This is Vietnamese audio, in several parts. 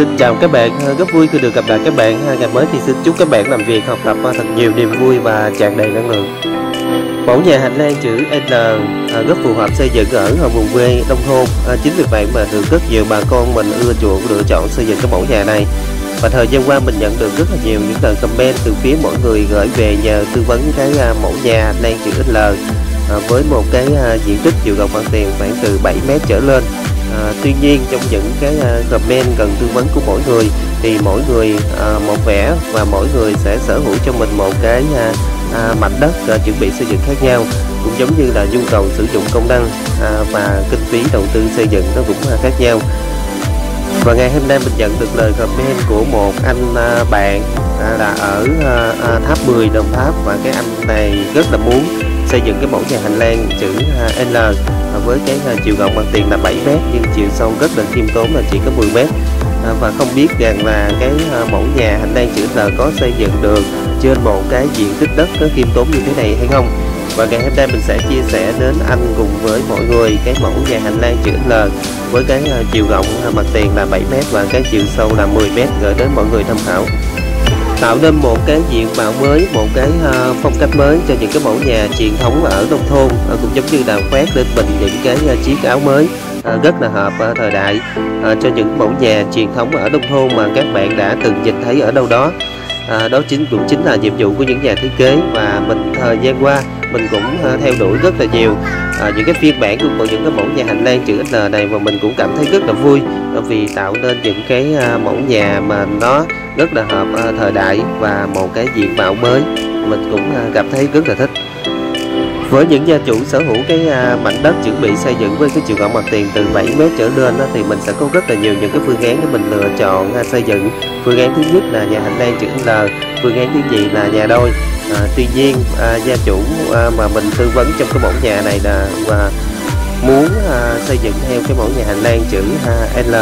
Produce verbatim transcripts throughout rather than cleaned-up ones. xin chào các bạn, rất vui khi được gặp lại các bạn. Ngày mới thì xin chúc các bạn làm việc, học tập thật nhiều niềm vui và tràn đầy năng lượng. Mẫu nhà hành lang chữ L rất phù hợp xây dựng ở vùng quê nông thôn. Chính vì vậy mà được rất nhiều bà con mình ưa chuộng lựa chọn xây dựng cái mẫu nhà này. Và thời gian qua mình nhận được rất là nhiều những lời comment từ phía mọi người gửi về nhờ tư vấn cái mẫu nhà hành lang chữ L với một cái diện tích chiều rộng mặt tiền khoảng từ bảy mét trở lên. À, tuy nhiên trong những cái uh, comment gần tư vấn của mỗi người thì mỗi người uh, một vẻ và mỗi người sẽ sở hữu cho mình một cái uh, uh, mảnh đất uh, chuẩn bị xây dựng khác nhau, cũng giống như là nhu cầu sử dụng công năng uh, và kinh phí đầu tư xây dựng nó cũng uh, khác nhau. Và ngày hôm nay mình nhận được lời comment của một anh uh, bạn uh, là ở uh, uh, Tháp mười Đồng Tháp, và cái anh này rất là muốn xây dựng cái mẫu nhà hành lang chữ uh, L với cái chiều rộng mặt tiền là bảy mét nhưng chiều sâu rất là khiêm tốn là chỉ có mười mét. À, và không biết rằng là cái mẫu nhà hành lang chữ L có xây dựng được trên một cái diện tích đất có khiêm tốn như thế này hay không. Và ngày hôm nay mình sẽ chia sẻ đến anh cùng với mọi người cái mẫu nhà hành lang chữ L với cái chiều rộng mặt tiền là bảy mét và cái chiều sâu là mười mét, gửi đến mọi người tham khảo, tạo nên một cái diện mạo mới, một cái uh, phong cách mới cho những cái mẫu nhà truyền thống ở nông thôn, uh, cũng giống như là khoác lên mình những cái uh, chiếc áo mới uh, rất là hợp uh, thời đại uh, cho những mẫu nhà truyền thống ở nông thôn mà các bạn đã từng nhìn thấy ở đâu đó. Uh, đó chính cũng chính là nhiệm vụ của những nhà thiết kế, và mình thời gian qua mình cũng uh, theo đuổi rất là nhiều uh, những cái phiên bản của những cái mẫu nhà hành lang chữ L này, và mình cũng cảm thấy rất là vui vì tạo nên những cái uh, mẫu nhà mà nó rất là hợp uh, thời đại và một cái diện mạo mới, mình cũng uh, cảm thấy rất là thích. Với những gia chủ sở hữu cái uh, mảnh đất chuẩn bị xây dựng với cái chiều rộng mặt tiền từ bảy mét trở lên đó, thì mình sẽ có rất là nhiều những cái phương án để mình lựa chọn uh, xây dựng. Phương án thứ nhất là nhà hành lang chữ L, phương án thứ nhì là nhà đôi. Uh, tuy nhiên uh, gia chủ uh, mà mình tư vấn trong cái mẫu nhà này là uh, muốn uh, xây dựng theo cái mẫu nhà hành lang chữ uh, L.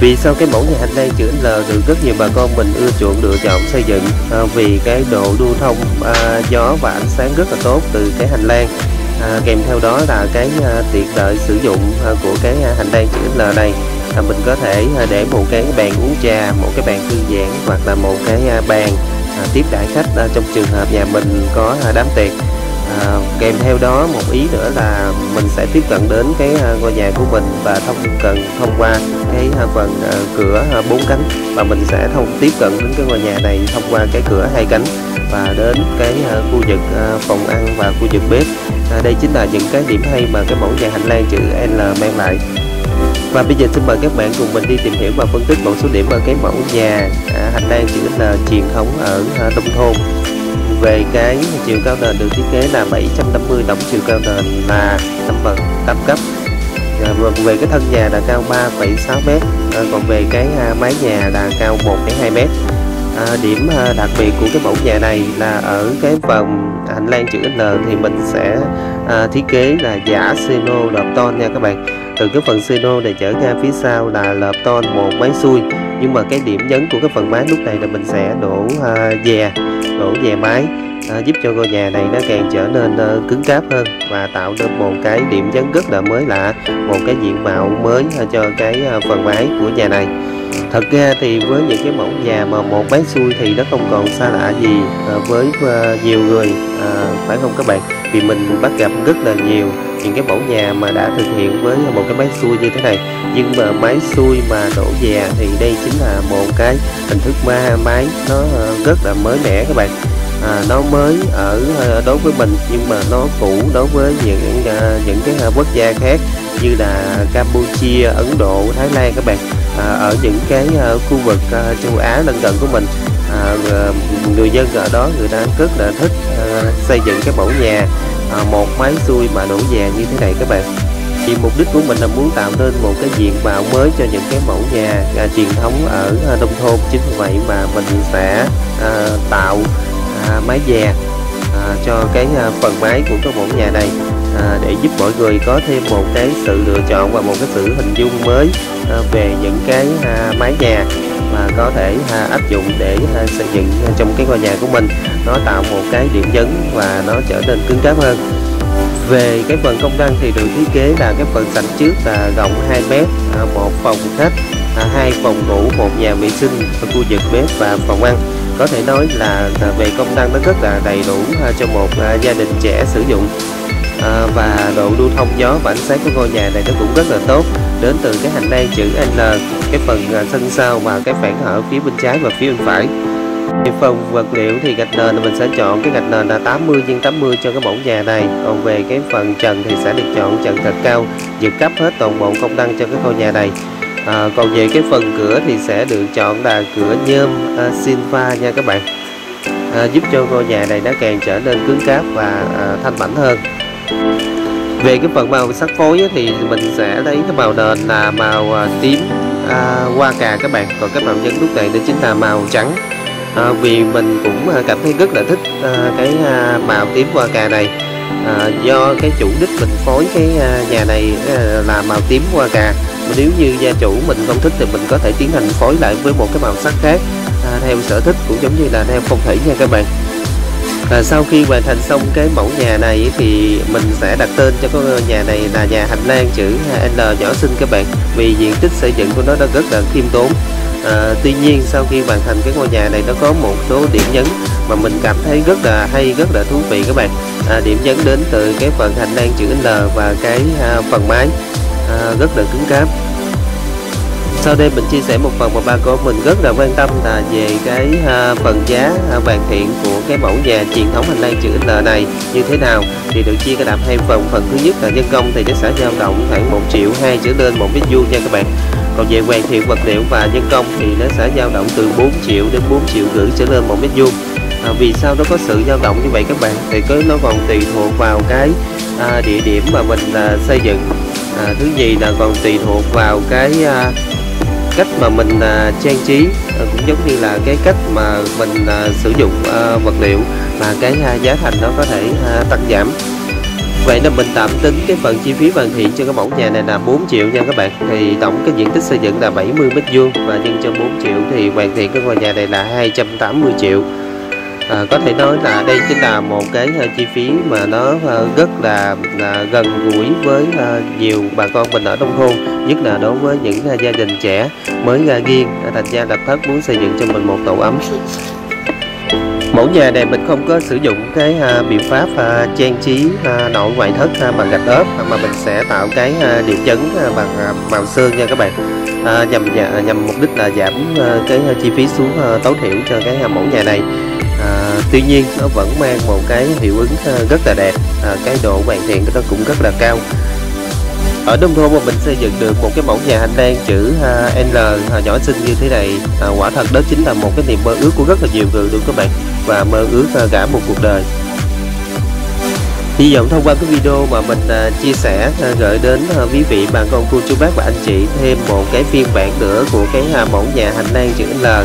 Vì sao cái mẫu nhà hành lang chữ L được rất nhiều bà con mình ưa chuộng lựa chọn xây dựng? À, vì cái độ lưu thông à, gió và ánh sáng rất là tốt từ cái hành lang, à, kèm theo đó là cái à, tiện lợi sử dụng à, của cái à, hành lang chữ L này. À, mình có thể à, để một cái bàn uống trà, một cái bàn thư giãn, hoặc là một cái à, bàn à, tiếp đãi khách à, trong trường hợp nhà mình có à, đám tiệc. À, kèm theo đó một ý nữa là mình sẽ tiếp cận đến cái uh, ngôi nhà của mình và thông cần thông qua cái uh, phần uh, cửa uh, bốn cánh, và mình sẽ thông tiếp cận đến cái ngôi nhà này thông qua cái cửa hai cánh và đến cái uh, khu vực uh, phòng ăn và khu vực bếp. À, đây chính là những cái điểm hay mà cái mẫu nhà hành lang chữ L mang lại. Và bây giờ xin mời các bạn cùng mình đi tìm hiểu và phân tích một số điểm ở cái mẫu nhà uh, hành lang chữ L truyền thống ở uh, nông thôn. Về cái chiều cao nền được thiết kế là bảy trăm năm mươi, tổng chiều cao nền là năm bậc tám cấp. Về cái thân nhà là cao ba phẩy sáu mét, còn về cái mái nhà là cao một phẩy hai mét. Điểm đặc biệt của cái mẫu nhà này là ở cái phần hành lang chữ L thì mình sẽ thiết kế là giả xeno lợp tôn nha các bạn. Từ cái phần xeno này trở ra phía sau là lợp tôn một mái xuôi, nhưng mà cái điểm nhấn của cái phần mái lúc này là mình sẽ đổ dè đổ dè mái, à, giúp cho ngôi nhà này nó càng trở nên uh, cứng cáp hơn và tạo được một cái điểm nhấn rất là mới lạ, một cái diện mạo mới cho cái uh, phần mái của nhà này. Thật ra thì với những cái mẫu nhà mà một mái xuôi thì nó không còn xa lạ gì uh, với uh, nhiều người, uh, phải không các bạn? Vì mình bắt gặp rất là nhiều những cái mẫu nhà mà đã thực hiện với một cái mái xuôi như thế này, nhưng mà mái xuôi mà đổ dè thì đây chính là một cái hình thức ma mái nó rất là mới mẻ các bạn. À, nó mới ở đối với mình nhưng mà nó cũ đối với những những cái quốc gia khác như là Campuchia, Ấn Độ, Thái Lan các bạn. À, ở những cái khu vực châu Á lân cận của mình, à, người dân ở đó người ta rất là thích à, xây dựng cái mẫu nhà À, một mái xuôi mà đổ dè như thế này các bạn. Thì mục đích của mình là muốn tạo nên một cái diện mạo mới cho những cái mẫu nhà à, truyền thống ở à, nông thôn. Chính vì vậy mà mình sẽ à, tạo à, mái dè à, cho cái à, phần mái của cái mẫu nhà này, à, để giúp mọi người có thêm một cái sự lựa chọn và một cái sự hình dung mới à, về những cái à, mái nhà mà có thể à, áp dụng để à, xây dựng trong cái ngôi nhà của mình. Nó tạo một cái điểm nhấn và nó trở nên cứng cáp hơn. Về cái phần công năng thì được thiết kế là cái phần sảnh trước là rộng hai mét, à, một phòng khách, hai phòng ngủ, một nhà vệ sinh, khu vực bếp và phòng ăn. Có thể nói là về công năng nó rất là đầy đủ cho một gia đình trẻ sử dụng. À, và độ lưu thông gió và ánh sáng của ngôi nhà này nó cũng rất là tốt, đến từ cái hành lang chữ L, cái phần sân sau và cái phản hở phía bên trái và phía bên phải. Về phần vật liệu thì gạch nền mình sẽ chọn cái gạch nền là tám mươi nhân tám mươi cho cái mẫu nhà này. Còn về cái phần trần thì sẽ được chọn trần thật cao, dự cấp hết toàn bộ công năng cho cái ngôi nhà này. À, còn về cái phần cửa thì sẽ được chọn là cửa nhôm uh, Sinfa nha các bạn, à, giúp cho ngôi nhà này nó càng trở nên cứng cáp và uh, thanh mảnh hơn. Về cái phần màu sắc phối thì mình sẽ lấy cái màu nền là màu tím à, hoa cà các bạn. Còn cái màu nhấn lúc này đó chính là màu trắng, à, vì mình cũng cảm thấy rất là thích à, cái à, màu tím hoa cà này, à, do cái chủ đích mình phối cái à, nhà này à, là màu tím hoa cà. Nếu như gia chủ mình không thích thì mình có thể tiến hành phối lại với một cái màu sắc khác à, theo sở thích, cũng giống như là theo phong thủy nha các bạn. À, sau khi hoàn thành xong cái mẫu nhà này thì mình sẽ đặt tên cho cái nhà này là nhà hành lang chữ L nhỏ xinh các bạn, vì diện tích xây dựng của nó đã rất là khiêm tốn. À, tuy nhiên sau khi hoàn thành cái ngôi nhà này nó có một số điểm nhấn mà mình cảm thấy rất là hay, rất là thú vị các bạn. À, điểm nhấn đến từ cái phần hành lang chữ L và cái à, phần mái à, rất là cứng cáp. Sau đây mình chia sẻ một phần mà ba cô mình rất là quan tâm là về cái à, phần giá à, hoàn thiện của cái mẫu nhà truyền thống hành lang chữ L này như thế nào, thì được chia làm hai phần. Phần thứ nhất là nhân công thì nó sẽ dao động khoảng một triệu hai trở lên một mét vuông nha các bạn. Còn về hoàn thiện vật liệu và nhân công thì nó sẽ dao động từ bốn triệu đến bốn triệu rưỡi trở lên một mét vuông. À, vì sao nó có sự dao động như vậy các bạn, thì cứ nó còn tùy thuộc vào cái à, địa điểm mà mình à, xây dựng. À, thứ gì là còn tùy thuộc vào cái à, cách mà mình à, trang trí, à, cũng giống như là cái cách mà mình à, sử dụng à, vật liệu, mà cái à, giá thành nó có thể à, tăng giảm. Vậy nên mình tạm tính cái phần chi phí hoàn thiện cho cái mẫu nhà này là bốn triệu nha các bạn. Thì tổng cái diện tích xây dựng là bảy mươi mét vuông và nhân cho bốn triệu thì hoàn thiện cái ngôi nhà này là hai trăm tám mươi triệu. À, có thể nói là đây chính là một cái uh, chi phí mà nó uh, rất là, là gần gũi với uh, nhiều bà con mình ở nông thôn, nhất là đối với những uh, gia đình trẻ mới ra riêng, uh, thành ra là Thất muốn xây dựng cho mình một tổ ấm. Mẫu nhà này mình không có sử dụng cái uh, biện pháp uh, trang trí uh, nội ngoại thất uh, bằng gạch ốp, mà mình sẽ tạo cái uh, điểm nhấn uh, bằng uh, màu sơn nha các bạn, uh, nhằm uh, nhằm mục đích là giảm uh, cái uh, chi phí xuống uh, tối thiểu cho cái uh, mẫu nhà này. À, tuy nhiên nó vẫn mang một cái hiệu ứng rất là đẹp, à, cái độ hoàn thiện của nó cũng rất là cao. Ở nông thôn mà mình xây dựng được một cái mẫu nhà hành lang chữ L nhỏ xinh như thế này, à, quả thật đó chính là một cái niềm mơ ước của rất là nhiều người luôn các bạn, và mơ ước cả một cuộc đời. Hy vọng thông qua cái video mà mình chia sẻ gửi đến quý vị bà con cô chú bác và anh chị thêm một cái phiên bản nữa của cái mẫu nhà hành lang chữ L, à,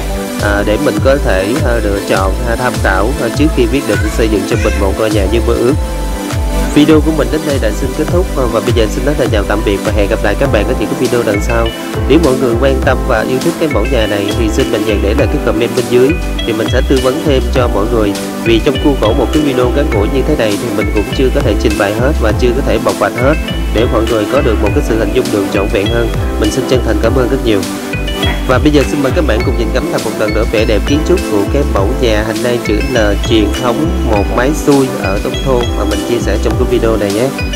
để mình có thể lựa chọn tham khảo trước khi quyết định xây dựng cho mình một ngôi nhà như mơ ước. Video của mình đến đây đã xin kết thúc, và bây giờ xin nói lời chào tạm biệt và hẹn gặp lại các bạn ở những cái video lần sau. Nếu mọi người quan tâm và yêu thích cái mẫu nhà này thì xin mạnh dạn để lại cái comment bên dưới, thì mình sẽ tư vấn thêm cho mọi người. Vì trong khuôn khổ một cái video ngắn ngủi như thế này thì mình cũng chưa có thể trình bày hết và chưa có thể bộc bạch hết, để mọi người có được một cái sự hình dung được trọn vẹn hơn. Mình xin chân thành cảm ơn rất nhiều. Và bây giờ xin mời các bạn cùng nhìn ngắm lại một lần nữa vẻ đẹp kiến trúc của cái mẫu nhà hành lang chữ L truyền thống một mái xuôi ở nông thôn mà mình chia sẻ trong cái video này nhé.